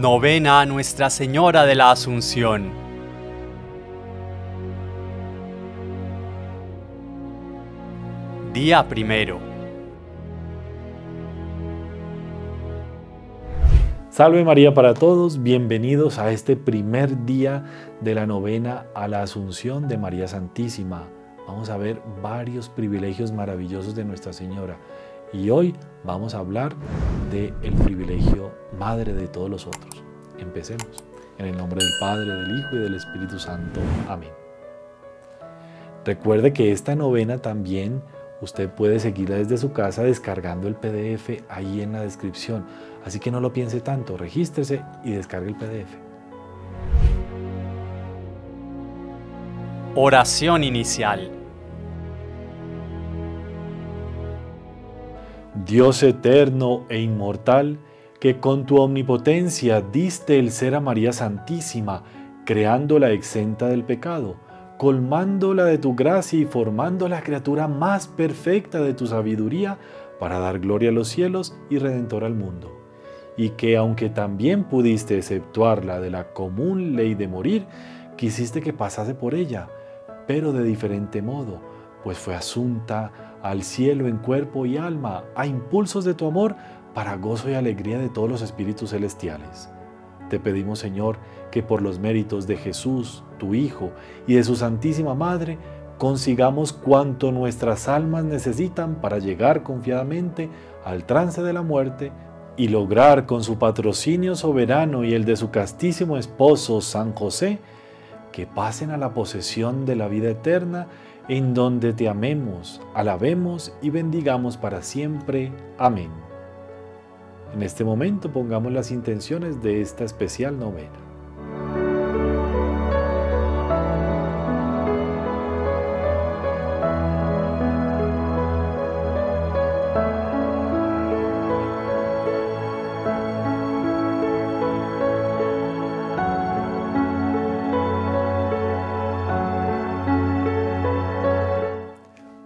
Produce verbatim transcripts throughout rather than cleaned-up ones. Novena a Nuestra Señora de la Asunción. Día primero. Salve María para todos, bienvenidos a este primer día de la novena a la Asunción de María Santísima. Vamos a ver varios privilegios maravillosos de Nuestra Señora. Y hoy vamos a hablar del privilegio madre de todos los otros. Empecemos. En el nombre del Padre, del Hijo y del Espíritu Santo. Amén. Recuerde que esta novena también usted puede seguirla desde su casa descargando el P D F ahí en la descripción. Así que no lo piense tanto, regístrese y descargue el P D F. Oración inicial. Dios eterno e inmortal, que con tu omnipotencia diste el ser a María Santísima, creándola exenta del pecado, colmándola de tu gracia y formando la criatura más perfecta de tu sabiduría para dar gloria a los cielos y redentor al mundo. Y que aunque también pudiste exceptuarla de la común ley de morir, quisiste que pasase por ella, pero de diferente modo, pues fue asunta al cielo en cuerpo y alma, a impulsos de tu amor, para gozo y alegría de todos los espíritus celestiales. Te pedimos, Señor, que por los méritos de Jesús, tu Hijo, y de su Santísima Madre, consigamos cuanto nuestras almas necesitan para llegar confiadamente al trance de la muerte y lograr con su patrocinio soberano y el de su castísimo esposo, San José, que pasen a la posesión de la vida eterna, en donde te amemos, alabemos y bendigamos para siempre. Amén. En este momento pongamos las intenciones de esta especial novena.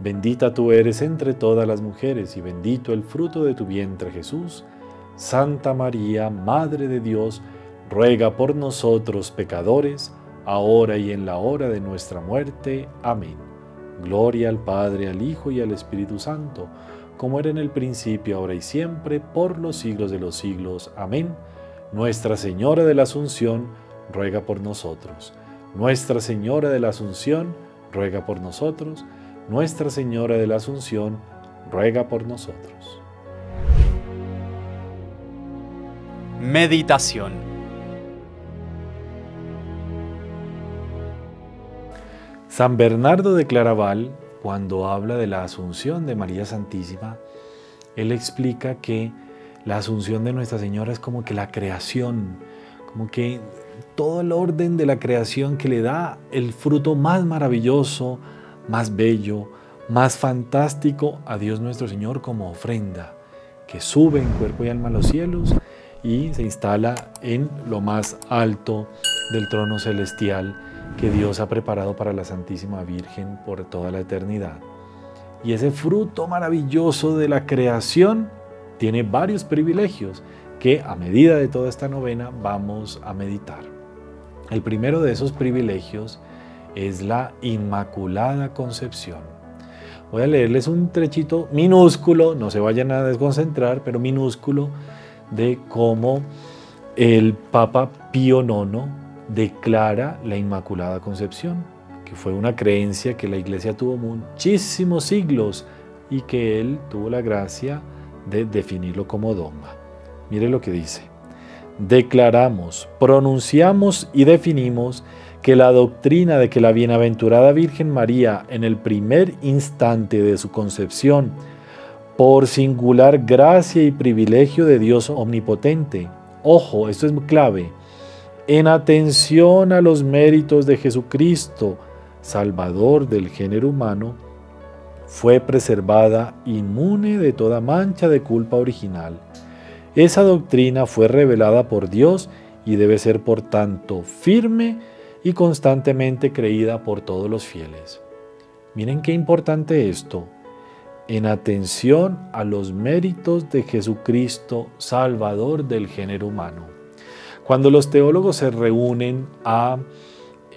Bendita tú eres entre todas las mujeres, y bendito el fruto de tu vientre, Jesús. Santa María, Madre de Dios, ruega por nosotros, pecadores, ahora y en la hora de nuestra muerte. Amén. Gloria al Padre, al Hijo y al Espíritu Santo, como era en el principio, ahora y siempre, por los siglos de los siglos. Amén. Nuestra Señora de la Asunción, ruega por nosotros. Nuestra Señora de la Asunción, ruega por nosotros. Nuestra Señora de la Asunción, ruega por nosotros. Meditación. San Bernardo de Claraval, cuando habla de la Asunción de María Santísima, él explica que la Asunción de Nuestra Señora es como que la creación, como que todo el orden de la creación que le da el fruto más maravilloso, más bello, más fantástico a Dios nuestro Señor como ofrenda, que sube en cuerpo y alma a los cielos y se instala en lo más alto del trono celestial que Dios ha preparado para la Santísima Virgen por toda la eternidad. Y ese fruto maravilloso de la creación tiene varios privilegios que a medida de toda esta novena vamos a meditar. El primero de esos privilegios es la Inmaculada Concepción. Voy a leerles un trechito minúsculo, no se vayan a desconcentrar, pero minúsculo, de cómo el Papa Pío noveno declara la Inmaculada Concepción, que fue una creencia que la Iglesia tuvo muchísimos siglos y que él tuvo la gracia de definirlo como dogma. Mire lo que dice. Declaramos, pronunciamos y definimos que la doctrina de que la bienaventurada Virgen María en el primer instante de su concepción, por singular gracia y privilegio de Dios omnipotente, ojo, esto es clave, en atención a los méritos de Jesucristo, Salvador del género humano, fue preservada inmune de toda mancha de culpa original. Esa doctrina fue revelada por Dios y debe ser, por tanto, firme y constantemente creída por todos los fieles. Miren qué importante esto. En atención a los méritos de Jesucristo, Salvador del género humano. Cuando los teólogos se reúnen a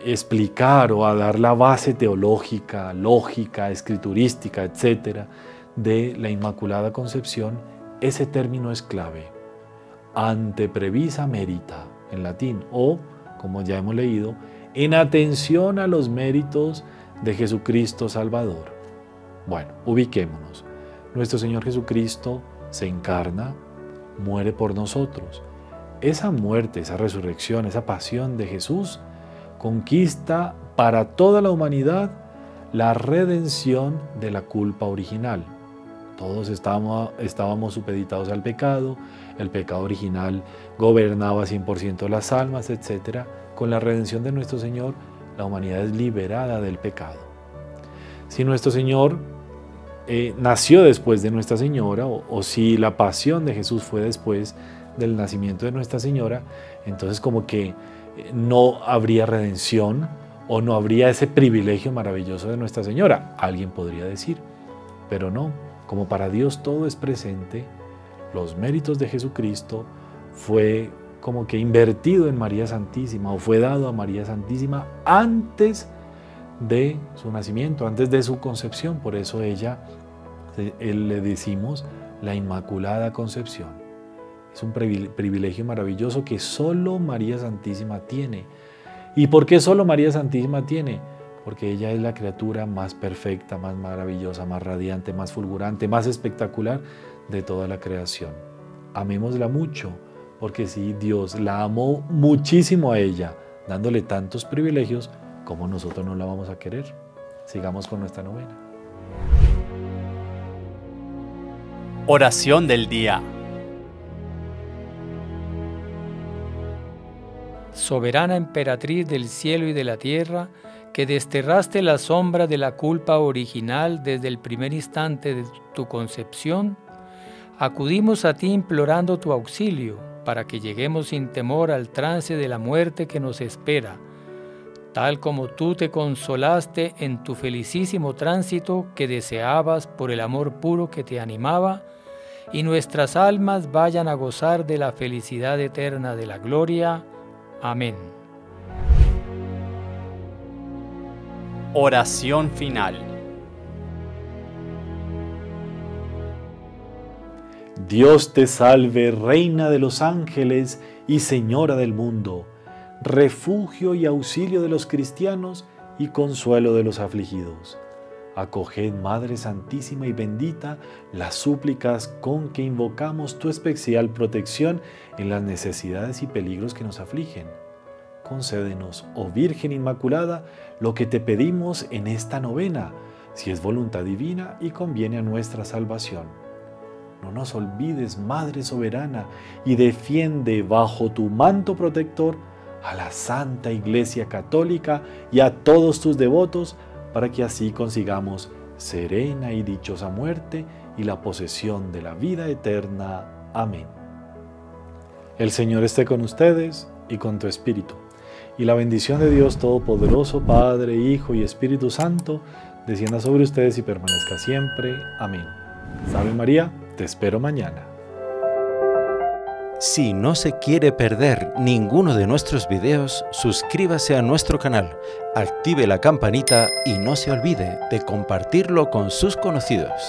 explicar o a dar la base teológica, lógica, escriturística, etcétera, de la Inmaculada Concepción, ese término es clave. Ante previsa mérita, en latín, o, como ya hemos leído, en atención a los méritos de Jesucristo Salvador. Bueno, ubiquémonos. Nuestro Señor Jesucristo se encarna, muere por nosotros. Esa muerte, esa resurrección, esa pasión de Jesús conquista para toda la humanidad la redención de la culpa original. Todos estábamos, estábamos supeditados al pecado, el pecado original gobernaba cien por ciento las almas, etcétera. Con la redención de nuestro Señor, la humanidad es liberada del pecado. Si nuestro Señor eh, nació después de Nuestra Señora, o, o si la pasión de Jesús fue después del nacimiento de Nuestra Señora, entonces como que no habría redención o no habría ese privilegio maravilloso de Nuestra Señora, alguien podría decir, pero no, como para Dios todo es presente, los méritos de Jesucristo fue como que invertido en María Santísima o fue dado a María Santísima antes de su nacimiento, antes de su concepción, por eso ella, le decimos la Inmaculada Concepción. Es un privilegio maravilloso que solo María Santísima tiene. ¿Y por qué solo María Santísima tiene? Porque ella es la criatura más perfecta, más maravillosa, más radiante, más fulgurante, más espectacular de toda la creación. Amémosla mucho, porque si Dios la amó muchísimo a ella, dándole tantos privilegios, ¿cómo nosotros no la vamos a querer? Sigamos con nuestra novena. Oración del día. Soberana emperatriz del cielo y de la tierra, que desterraste la sombra de la culpa original desde el primer instante de tu concepción, acudimos a ti implorando tu auxilio para que lleguemos sin temor al trance de la muerte que nos espera, tal como tú te consolaste en tu felicísimo tránsito que deseabas por el amor puro que te animaba, y nuestras almas vayan a gozar de la felicidad eterna de la gloria. Amén. Oración final. Dios te salve, Reina de los ángeles y Señora del mundo, refugio y auxilio de los cristianos y consuelo de los afligidos. Acoged, Madre Santísima y Bendita, las súplicas con que invocamos tu especial protección en las necesidades y peligros que nos afligen. Concédenos, oh Virgen Inmaculada, lo que te pedimos en esta novena, si es voluntad divina y conviene a nuestra salvación. No nos olvides, Madre Soberana, y defiende bajo tu manto protector a la Santa Iglesia Católica y a todos tus devotos, para que así consigamos serena y dichosa muerte y la posesión de la vida eterna. Amén. El Señor esté con ustedes y con tu espíritu. Y la bendición de Dios Todopoderoso, Padre, Hijo y Espíritu Santo, descienda sobre ustedes y permanezca siempre. Amén. Salve María, te espero mañana. Si no se quiere perder ninguno de nuestros videos, suscríbase a nuestro canal, active la campanita y no se olvide de compartirlo con sus conocidos.